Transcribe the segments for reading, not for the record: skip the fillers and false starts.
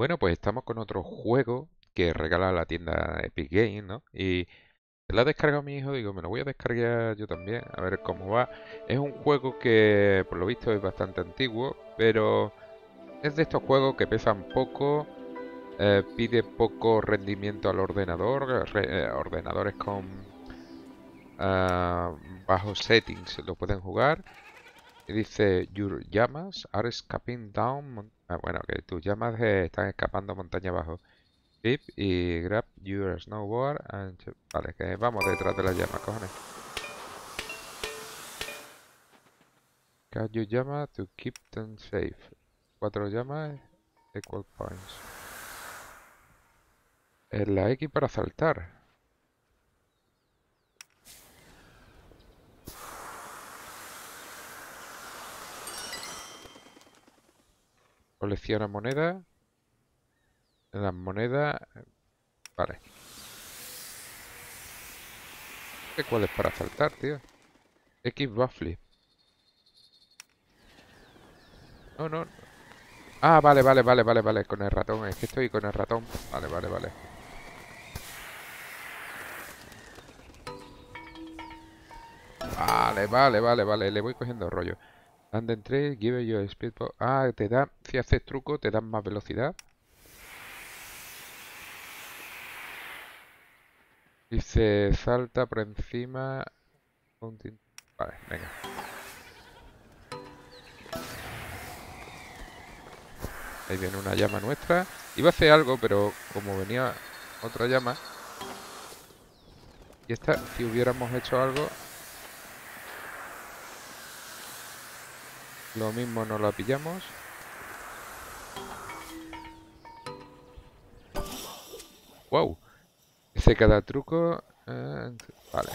Bueno, pues estamos con otro juego que regala la tienda Epic Games, ¿no? Y la ha descargado mi hijo, digo, me lo voy a descargar yo también, a ver cómo va. Es un juego que, por lo visto, es bastante antiguo, pero es de estos juegos que pesan poco, pide poco rendimiento al ordenador, ordenadores con bajos settings lo pueden jugar. Y dice, your llamas are escaping down... bueno, que tus llamas están escapando montaña abajo. Pip y grab your snowboard. And... vale, que vamos detrás de las llamas, cojones. Catch your llamas to keep them safe. 4 llamas equal points. Es la X para saltar. Colecciona monedas. Las monedas... vale. ¿Qué cuál es para saltar, tío? X backflip. No, no. Ah, vale. Con el ratón. Es que estoy con el ratón. Vale. Vale. Le voy cogiendo rollo. And then three, give you a speedball. Ah, te da, si haces truco, te dan más velocidad. Y se salta por encima. Vale, venga. Ahí viene una llama nuestra. Iba a hacer algo, pero como venía otra llama. Y esta, si hubiéramos hecho algo... lo mismo no la pillamos. Wow. Dice cada truco. Vale.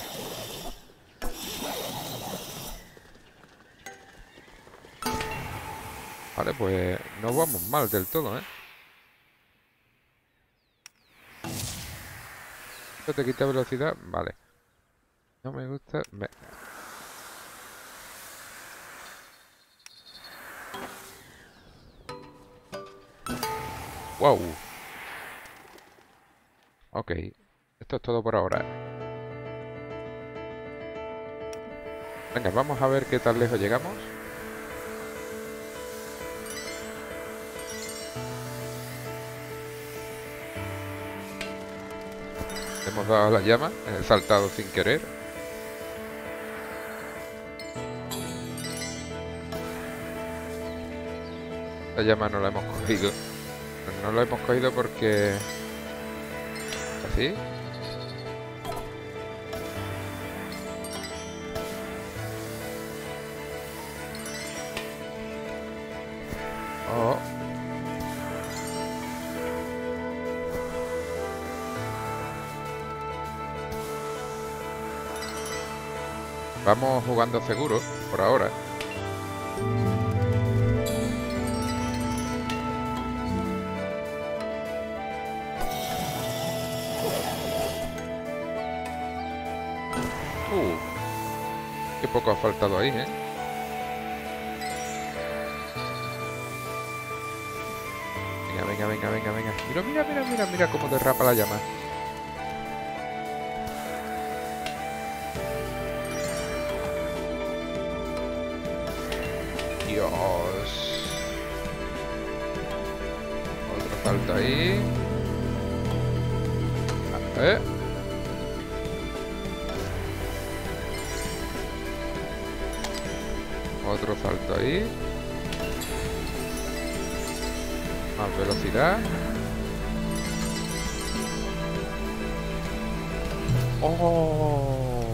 Vale, pues no vamos mal del todo, ¿eh? Esto te quita velocidad. Vale. No me gusta... Wow. Ok. Esto es todo por ahora. Venga, vamos a ver qué tan lejos llegamos. Hemos dado la llama. He saltado sin querer. La llama no la hemos cogido. No lo hemos cogido porque... ¿así? Oh. Vamos jugando seguro por ahora. Qué poco ha faltado ahí, ¿eh? Venga. Mira cómo derrapa la llama. Dios. Otra falta ahí. Otro salto ahí. Más velocidad. ¡Oh!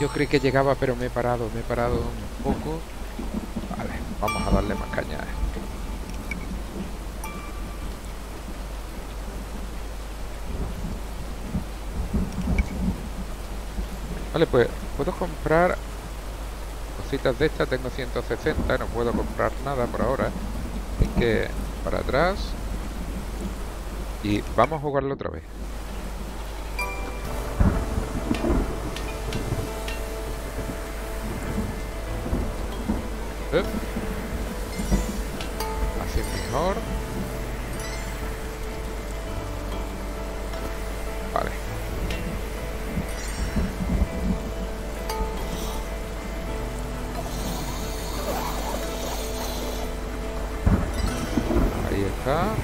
Yo creí que llegaba, pero me he parado un poco. Vale, vamos a darle más caña. Vale, pues puedo comprar... de esta tengo 160, no puedo comprar nada por ahora, así que para atrás y vamos a jugarlo otra vez. Así es mejor. Ahí está.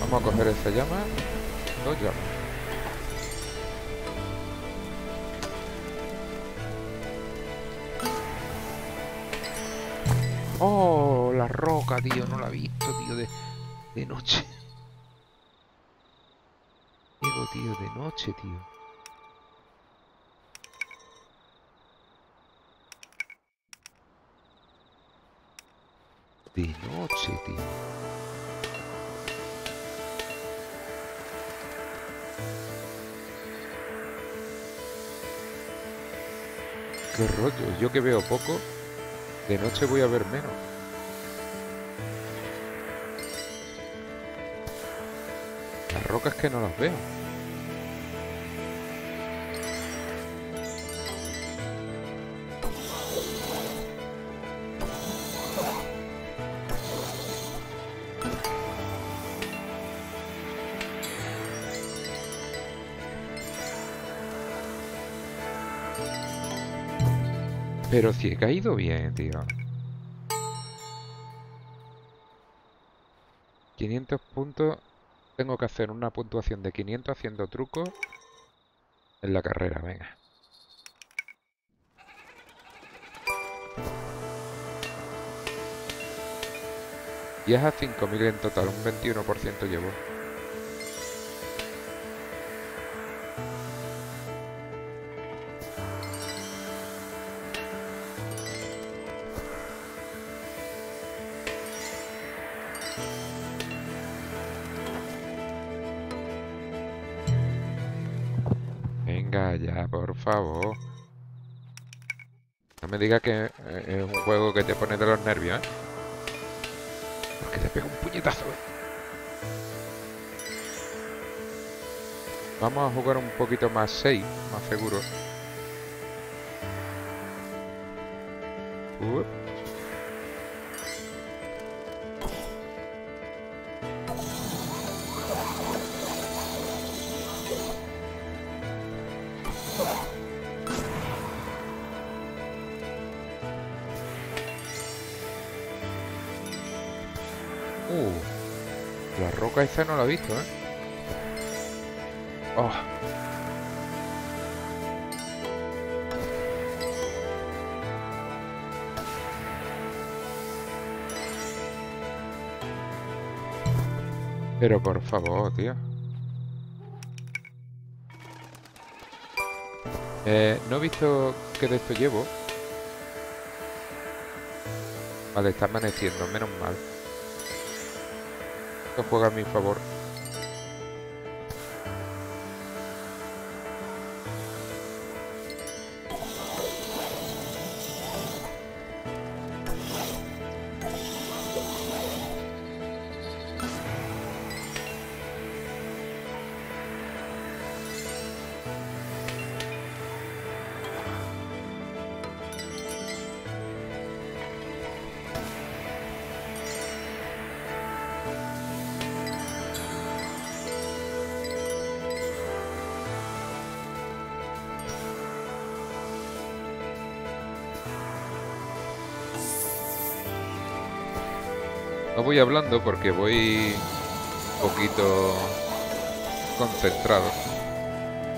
Vamos a coger esa llama. Dos llamas. Oh, la roca, tío. No la he visto, tío, de noche. Digo, tío, de noche, tío. De noche, tío. Qué rollo, yo que veo poco, de noche voy a ver menos. Las rocas que no las veo. Pero si he caído bien, tío. 500 puntos. Tengo que hacer una puntuación de 500 haciendo trucos en la carrera, venga. Y es a 5000 en total, un 21% llevo. Ya, por favor. No me digas que es un juego que te pone de los nervios, ¿eh? Porque te pega un puñetazo, ¿eh? Vamos a jugar un poquito más safe, más seguro. La roca esa no la he visto, ¿eh? Oh. Pero por favor, tío. No he visto qué de esto llevo. Vale, está amaneciendo, menos mal. Juega a mi favor. No voy hablando porque voy un poquito concentrado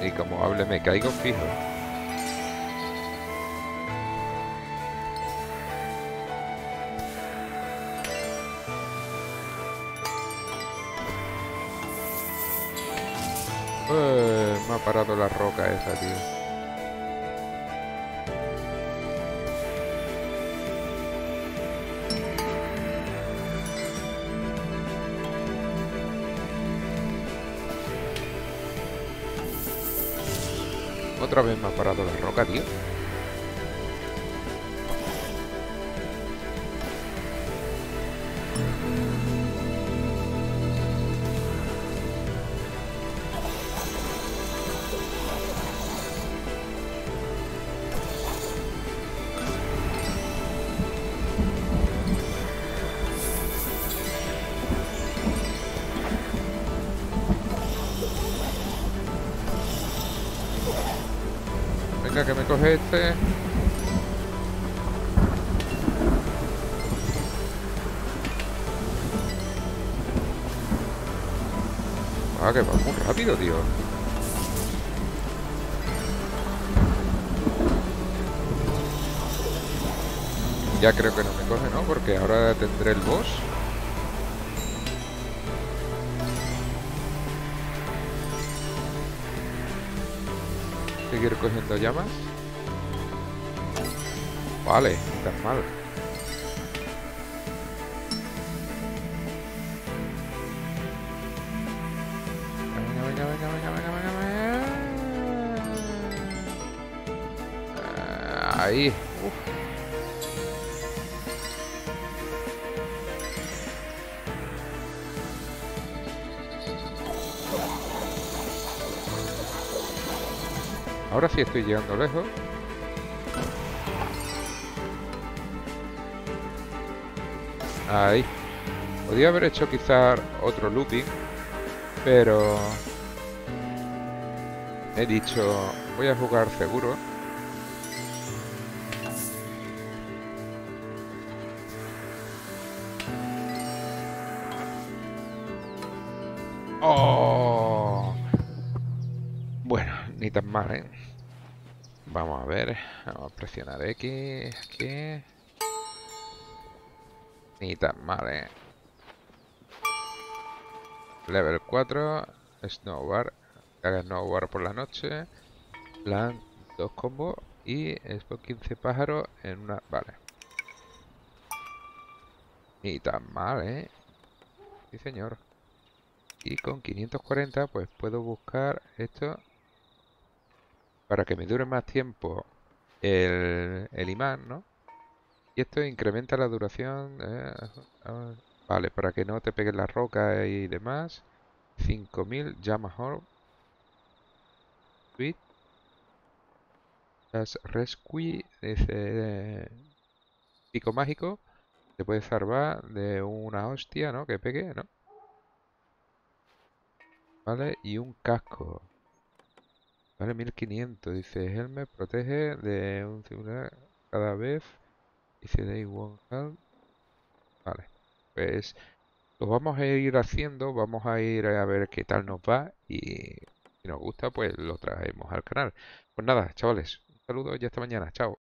y como hable me caigo fijo. Me ha parado la roca esa, tío. Otra vez me ha parado la roca, tío. Venga, que me coge este. Ah, que va muy rápido, tío. Ya creo que no me coge, ¿no? Porque ahora tendré el boss. Seguir cogiendo llamas. Vale, no tan mal. Venga. Ahí. Ahora sí estoy llegando lejos. Ahí. Podría haber hecho quizás otro looping, pero he dicho, voy a jugar seguro. ¡Oh! Bueno, ni tan mal, ¿eh? Vamos a ver, vamos a presionar X, aquí. Ni tan mal, ¿eh? Level 4, snowboard. Haga snowboard por la noche. Plan 2 combos. Y después 15 pájaros en una... Vale. Ni tan mal, ¿eh? Sí, señor. Y con 540 pues puedo buscar esto. Para que me dure más tiempo el imán, ¿no? Y esto incrementa la duración. Vale, para que no te peguen las rocas y demás. 5000 llamas orb. Tweet. Las rescue. Dice. Pico mágico. Te puedes salvar de una hostia, ¿no? Que pegue, ¿no? Vale, y un casco. Vale, 1500. Dice, Helmet protege de un celular cada vez. Dice, Day One Health. Vale, pues lo vamos a ir haciendo. Vamos a ir a ver qué tal nos va. Y si nos gusta, pues lo traemos al canal. Pues nada, chavales. Un saludo y hasta mañana. Chao.